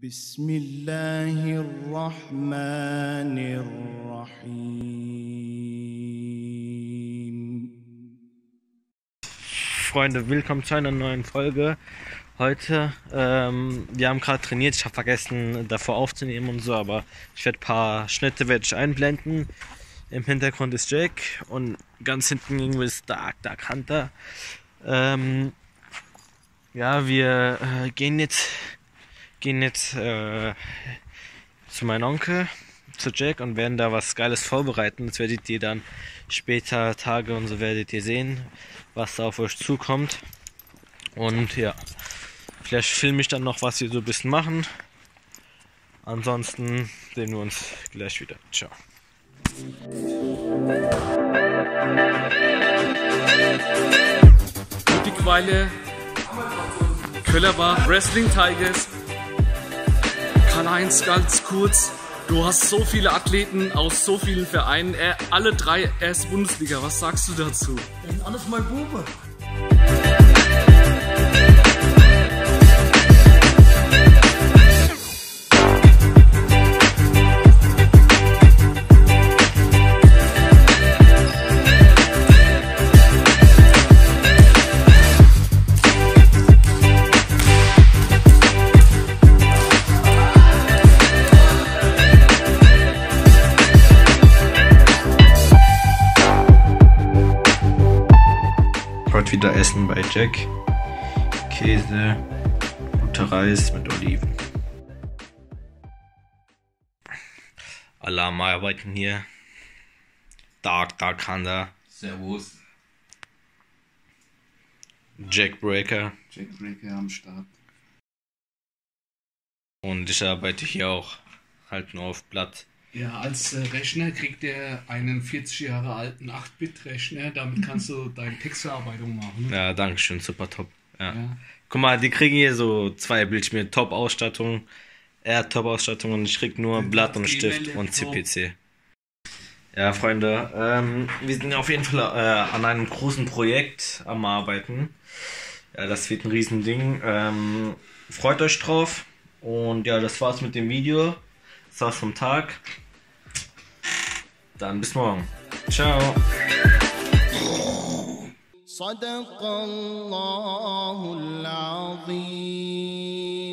Bismillahirrahmanirrahim. Freunde, willkommen zu einer neuen Folge. Heute, wir haben gerade trainiert, ich habe vergessen davor aufzunehmen und so, aber ich werde ein paar Schnitte einblenden. Im Hintergrund ist Jack und ganz hinten gegenüber ist Dark Hunter. Ja, wir gehen jetzt zu meinem Onkel, zu Jack, und werden da was Geiles vorbereiten. Das werdet ihr dann später Tage und so werdet ihr sehen, was da auf euch zukommt. Und ja, vielleicht filme ich dann noch, was wir so ein bisschen machen. Ansonsten sehen wir uns gleich wieder. Ciao. Dickweiler, Köllerbach Wrestling Tigers. Karl-Heinz, ganz kurz, du hast so viele Athleten aus so vielen Vereinen, alle drei erst Bundesliga, was sagst du dazu? Das sind alles mal Bube. Wieder Essen bei Jack. Käse, guter Reis mit Oliven. Alarm arbeiten hier. Dark Hunter. Servus. Jack Braker. Jack Braker am Start. Und ich arbeite hier auch. Halt nur auf Blatt. Ja, als Rechner kriegt er einen 40 Jahre alten 8-Bit-Rechner, damit kannst du deine Textverarbeitung machen. Ja, danke schön, super top. Ja. Ja. Guck mal, die kriegen hier so zwei Bildschirme, Top-Ausstattung, er hat Top-Ausstattung und ich krieg nur Blatt und Stift und CPC. Ja, Freunde, wir sind auf jeden Fall an einem großen Projekt am Arbeiten. Ja, das wird ein Riesending. Freut euch drauf und ja, das war's mit dem Video. Das war's vom Tag. Dann bis morgen. Ciao. Sadaqallahul Azim.